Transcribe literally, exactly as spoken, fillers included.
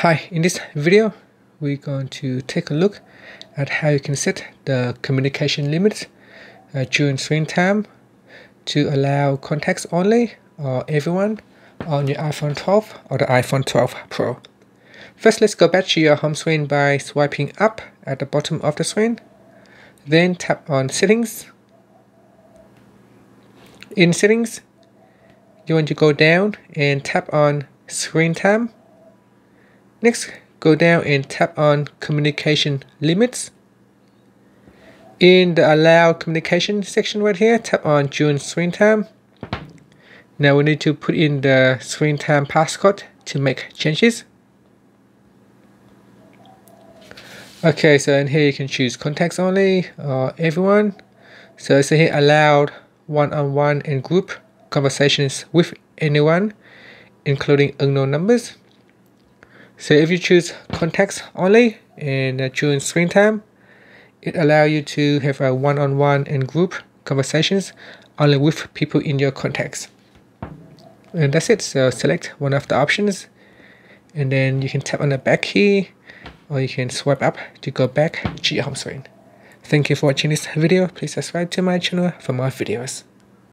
Hi, in this video we're going to take a look at how you can set the communication limits uh, during screen time to allow contacts only or everyone on your iPhone twelve or the iPhone twelve Pro. First, let's go back to your home screen by swiping up at the bottom of the screen, then tap on Settings. In Settings, you want to go down and tap on Screen Time. Next, go down and tap on Communication Limits. In the Allow Communication section right here, tap on During Screen Time. Now we need to put in the screen time passcode to make changes. Okay, so in here you can choose Contacts Only or Everyone. So it's here Allowed One-on-one and Group Conversations with Anyone, including unknown numbers. So if you choose Contacts Only and uh, during screen time, it allows you to have a one-on-one and group conversations only with people in your contacts. And that's it. So select one of the options, and then you can tap on the back key, or you can swipe up to go back to your home screen. Thank you for watching this video. Please subscribe to my channel for more videos.